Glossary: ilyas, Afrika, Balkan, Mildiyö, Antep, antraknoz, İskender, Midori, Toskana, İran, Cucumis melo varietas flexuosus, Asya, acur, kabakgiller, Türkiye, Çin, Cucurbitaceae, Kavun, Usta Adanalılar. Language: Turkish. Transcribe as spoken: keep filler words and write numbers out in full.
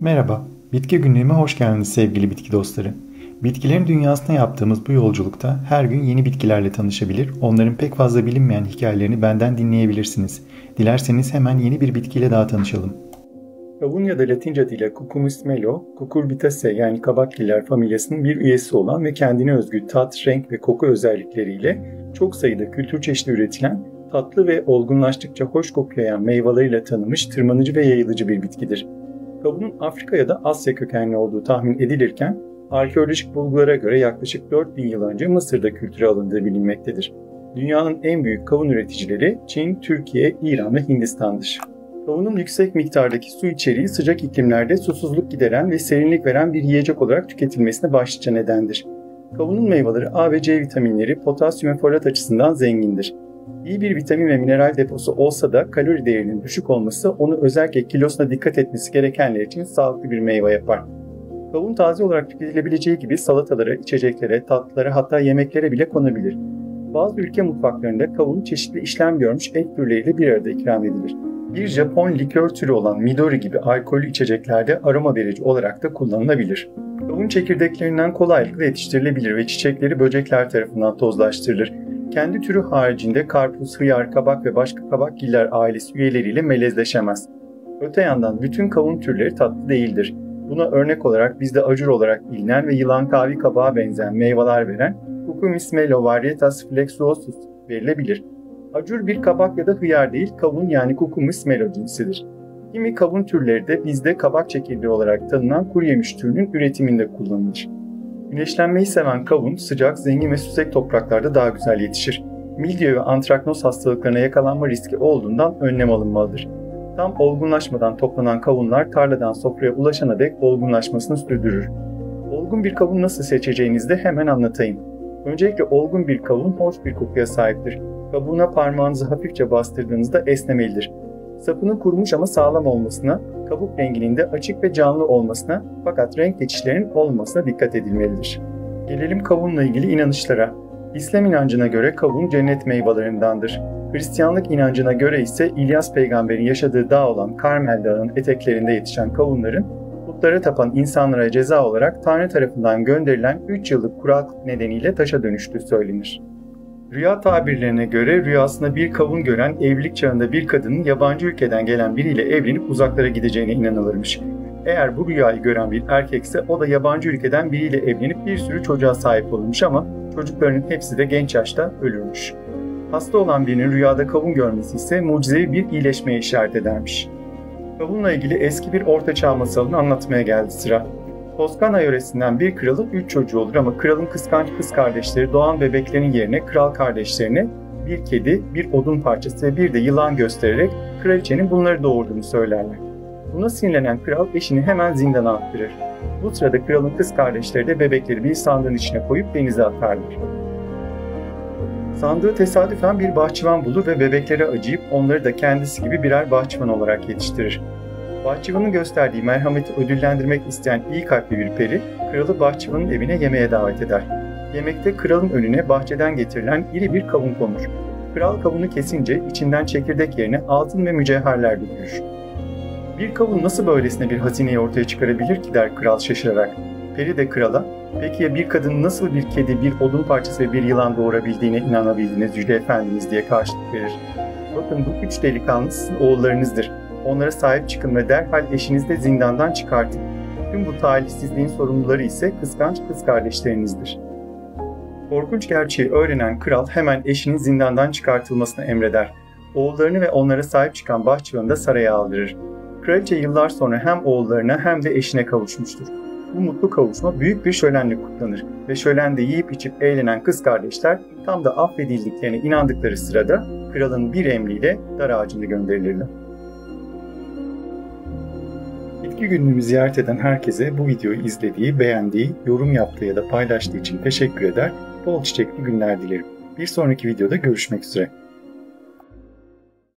Merhaba, bitki günlüğüme hoş geldiniz sevgili bitki dostları. Bitkilerin dünyasına yaptığımız bu yolculukta her gün yeni bitkilerle tanışabilir, onların pek fazla bilinmeyen hikayelerini benden dinleyebilirsiniz. Dilerseniz hemen yeni bir bitkiyle daha tanışalım. Kavun ya da Latince adıyla Cucumis melo, Cucurbitaceae yani kabakgiller familyasının bir üyesi olan ve kendine özgü tat, renk ve koku özellikleriyle çok sayıda kültür çeşidi üretilen, tatlı ve olgunlaştıkça hoş koklayan meyveleriyle tanınmış tırmanıcı ve yayılıcı bir bitkidir. Kavunun Afrika ya da Asya kökenli olduğu tahmin edilirken, arkeolojik bulgulara göre yaklaşık dört bin yıl önce Mısır'da kültüre alındığı bilinmektedir. Dünyanın en büyük kavun üreticileri Çin, Türkiye, İran ve Hindistan'dır. Kavunun yüksek miktardaki su içeriği sıcak iklimlerde susuzluk gideren ve serinlik veren bir yiyecek olarak tüketilmesine başlıca nedendir. Kavunun meyveleri A ve C vitaminleri, potasyum ve folat açısından zengindir. İyi bir vitamin ve mineral deposu olsa da kalori değerinin düşük olması onu özellikle kilosuna dikkat etmesi gerekenler için sağlıklı bir meyve yapar. Kavun taze olarak tüketilebileceği gibi salatalara, içeceklere, tatlılara hatta yemeklere bile konabilir. Bazı ülke mutfaklarında kavun çeşitli işlem görmüş et türleriyle bir arada ikram edilir. Bir Japon likör türü olan Midori gibi alkollü içeceklerde aroma verici olarak da kullanılabilir. Kavun çekirdeklerinden kolaylıkla yetiştirilebilir ve çiçekleri böcekler tarafından tozlaştırılır. Kendi türü haricinde karpuz, hıyar, kabak ve başka kabakgiller ailesi üyeleriyle melezleşemez. Öte yandan bütün kavun türleri tatlı değildir. Buna örnek olarak bizde acur olarak bilinen ve yılan kavi kabağa benzeyen meyveler veren Cucumis melo varietas flexuosus verilebilir. Acur bir kabak ya da hıyar değil, kavun yani Cucumis melo cinsidir. Kimi kavun türleri de bizde kabak çekirdeği olarak tanınan kuruyemiş türünün üretiminde kullanılır. Güneşlenmeyi seven kavun sıcak, zengin ve süslek topraklarda daha güzel yetişir. Mildiyö ve antraknoz hastalıklarına yakalanma riski olduğundan önlem alınmalıdır. Tam olgunlaşmadan toplanan kavunlar tarladan sofraya ulaşana dek olgunlaşmasını sürdürür. Olgun bir kavun nasıl seçeceğinizi de hemen anlatayım. Öncelikle olgun bir kavun hoş bir kokuya sahiptir. Kabuğuna parmağınızı hafifçe bastırdığınızda esnemelidir. Sapının kurumuş ama sağlam olmasına, kabuk renginin de açık ve canlı olmasına fakat renk geçişlerinin olmamasına dikkat edilmelidir. Gelelim kavunla ilgili inanışlara. İslam inancına göre kavun cennet meyvelerindendir. Hristiyanlık inancına göre ise İlyas peygamberin yaşadığı dağ olan Karmel Dağı'nın eteklerinde yetişen kavunların putlara tapan insanlara ceza olarak Tanrı tarafından gönderilen üç yıllık kuraklık nedeniyle taşa dönüştüğü söylenir. Rüya tabirlerine göre rüyasında bir kavun gören evlilik çağında bir kadının yabancı ülkeden gelen biriyle evlenip uzaklara gideceğine inanılırmış. Eğer bu rüyayı gören bir erkekse o da yabancı ülkeden biriyle evlenip bir sürü çocuğa sahip olurmuş ama çocuklarının hepsi de genç yaşta ölürmüş. Hasta olan birinin rüyada kavun görmesi ise mucizevi bir iyileşmeye işaret edermiş. Kavunla ilgili eski bir ortaçağ masalını anlatmaya geldi sıra. Toskana yöresinden bir kralın üç çocuğu olur ama kralın kıskanç kız kardeşleri doğan bebeklerin yerine kral kardeşlerine bir kedi, bir odun parçası ve bir de yılan göstererek kraliçenin bunları doğurduğunu söylerler. Buna sinirlenen kral eşini hemen zindana attırır. Bu sırada kralın kız kardeşleri de bebekleri bir sandığın içine koyup denize atarlar. Sandığı tesadüfen bir bahçıvan bulur ve bebeklere acıyıp onları da kendisi gibi birer bahçıvan olarak yetiştirir. Bahçıvanın gösterdiği merhameti ödüllendirmek isteyen iyi kalpli bir peri, kralı bahçıvanın evine yemeğe davet eder. Yemekte kralın önüne bahçeden getirilen iri bir kavun konur. Kral kavunu kesince içinden çekirdek yerine altın ve mücevherler dökülür. "Bir kavun nasıl böylesine bir hazineyi ortaya çıkarabilir ki?" der kral şaşırarak. Peri de krala, "Peki ya bir kadın nasıl bir kedi, bir odun parçası ve bir yılan doğurabildiğine inanabildiniz Yüce Efendimiz?" diye karşılık verir. "Bakın bu üç delikanlı sizin oğullarınızdır. Onlara sahip çıkın ve derhal eşinizi de zindandan çıkartın. Tüm bu talihsizliğin sorumluları ise kıskanç kız kardeşlerinizdir." Korkunç gerçeği öğrenen kral hemen eşinin zindandan çıkartılmasını emreder. Oğullarını ve onlara sahip çıkan bahçıvanı da saraya aldırır. Kraliçe yıllar sonra hem oğullarına hem de eşine kavuşmuştur. Bu mutlu kavuşma büyük bir şölenle kutlanır ve şölende yiyip içip eğlenen kız kardeşler tam da affedildiklerine inandıkları sırada kralın bir emriyle dar ağacına gönderilirler. Bitki günlüğümü ziyaret eden herkese bu videoyu izlediği, beğendiği, yorum yaptığı ya da paylaştığı için teşekkür eder, bol çiçekli günler dilerim. Bir sonraki videoda görüşmek üzere.